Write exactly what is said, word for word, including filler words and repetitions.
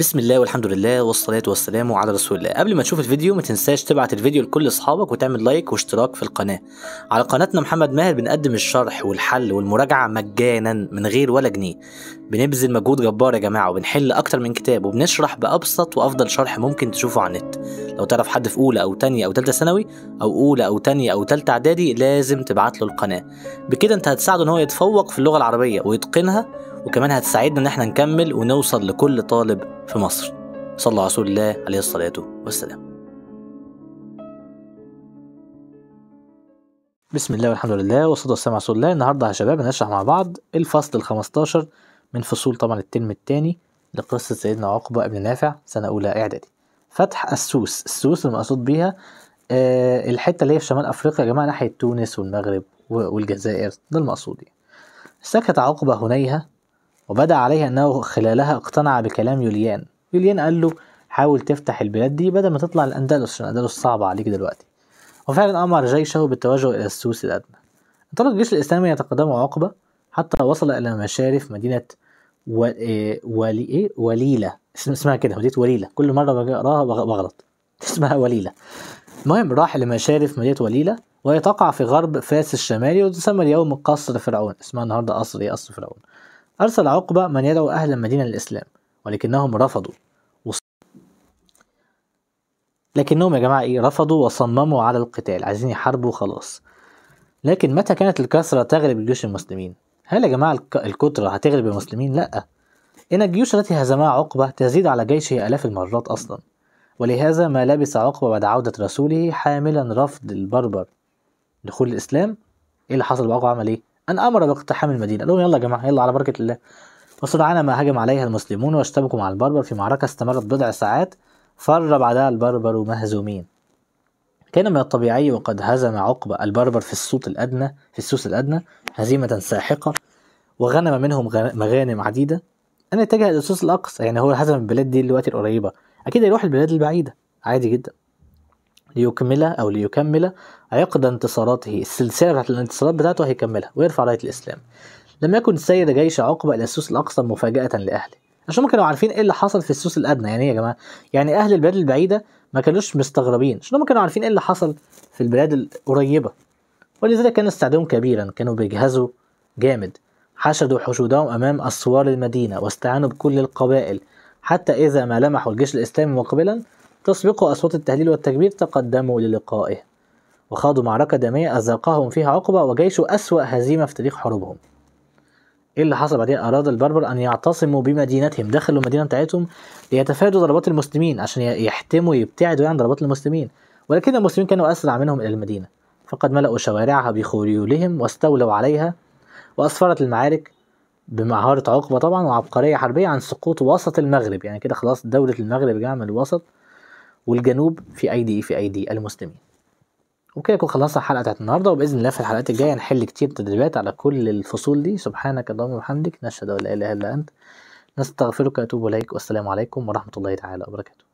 بسم الله والحمد لله والصلاة والسلام على رسول الله. قبل ما تشوف الفيديو ما تنساش تبعت الفيديو لكل اصحابك وتعمل لايك واشتراك في القناة. على قناتنا محمد ماهر بنقدم الشرح والحل والمراجعة مجانا من غير ولا جنيه. بنبذل مجهود جبار يا جماعة وبنحل اكتر من كتاب وبنشرح بأبسط وافضل شرح ممكن تشوفه على النت. لو تعرف حد في اولى او تانية او تالتة ثانوي او اولى او تانية او تالتة اعدادي لازم تبعت له القناة. بكده انت هتساعده ان هو يتفوق في اللغة العربية ويتقنها، وكمان هتساعدنا ان احنا نكمل ونوصل لكل طالب في مصر. صلى على رسول الله عليه الصلاة والسلام. بسم الله والحمد لله والصلاة والسلام على رسول الله. النهارده يا شباب هنشرح مع بعض الفصل الخمستاشر من فصول طبعا الترم الثاني لقصة سيدنا عقبة بن نافع سنة أولى إعدادي. فتح السوس، السوس المقصود بيها أه الحتة اللي هي في شمال أفريقيا يا جماعة ناحية تونس والمغرب والجزائر، ده المقصود يعني. سكت عقبة هنيها وبدأ عليها أنه خلالها اقتنع بكلام يوليان. يوليان قال له حاول تفتح البلاد دي بدل ما تطلع الأندلس عشان الأندلس صعبة عليك دلوقتي. وفعلا أمر جيشه بالتوجه إلى السوس الأدنى. انطلق الجيش الإسلامي يتقدم عقبة حتى وصل إلى مشارف مدينة ولي... وليله، اسمها كده مدينة وليله، كل مرة بقراها بغلط، اسمها وليله. المهم راح لمشارف مدينة وليله وهي تقع في غرب فاس الشمالي وتسمى اليوم قصر فرعون، اسمها النهارده قصر ايه؟ قصر فرعون. أرسل عقبة من يدعو أهل المدينة للإسلام ولكنهم رفضوا وص... لكنهم يا جماعة إيه؟ رفضوا وصمموا على القتال، عايزين يحاربوا خلاص. لكن متى كانت الكثرة تغلب الجيوش المسلمين؟ هل يا جماعة الكترة هتغلب المسلمين؟ لأ، إن الجيوش التي هزمها عقبة تزيد على جيشه آلاف المرات أصلا، ولهذا ما لبث عقبة بعد عودة رسوله حاملا رفض البربر دخول الإسلام. إيه اللي حصل بعقبة؟ عمل إيه؟ أن أمر باقتحام المدينة، قال لهم يلا يا جماعة يلا على بركة الله. وسرعان ما هجم عليها المسلمون واشتبكوا مع البربر في معركة استمرت بضع ساعات، فر بعدها البربر مهزومين. كان من الطبيعي وقد هزم عقبة البربر في السوس الأدنى في السوس الأدنى هزيمة ساحقة وغنم منهم مغانم عديدة أن يتجه إلى السوس الأقصى. يعني هو هزم البلاد دي دلوقتي القريبة، أكيد هيروح البلاد البعيدة عادي جدا. ليكمل أو ليكمل عقد انتصاراته، السلسلة بتاعت الانتصارات بتاعته هيكملها ويرفع راية الإسلام. لم يكن سير جيش عقبة إلى السوس الأقصى مفاجأة لأهله، عشان هم كانوا عارفين إيه اللي حصل في السوس الأدنى. يعني إيه يا جماعة؟ يعني أهل البلاد البعيدة ما كانوش مستغربين، عشان هم كانوا عارفين إيه اللي حصل في البلاد القريبة، ولذلك كان استعدادهم كبيرا، كانوا بيجهزوا جامد. حشدوا حشودهم أمام أسوار المدينة واستعانوا بكل القبائل، حتى إذا ما لمحوا الجيش الإسلامي مقبلا تسبقوا أصوات التهليل والتكبير تقدموا للقائه، وخاضوا معركة دمية أذاقهم فيها عقبة وجيشه أسوأ هزيمة في تاريخ حروبهم. إيه اللي حصل بعدين؟ أراد البربر أن يعتصموا بمدينتهم، دخلوا المدينة بتاعتهم ليتفادوا ضربات المسلمين، عشان يحتموا يبتعدوا عن ضربات المسلمين، ولكن المسلمين كانوا أسرع منهم إلى المدينة، فقد ملأوا شوارعها بخيولهم واستولوا عليها، وأسفرت المعارك بمعارة عقبة طبعا وعبقرية حربية عن سقوط وسط المغرب. يعني كده خلاص دولة المغرب جاء من الوسط والجنوب في ايدي في ايدي المسلمين. وبكده نكون خلصنا الحلقه بتاعت النهارده، وباذن الله في الحلقات الجايه هنحل كتير تدريبات على كل الفصول دي. سبحانك اللهم وبحمدك، نشهد ان لا اله الا انت، نستغفرك ونتوب اليك، والسلام عليكم ورحمه الله تعالى وبركاته.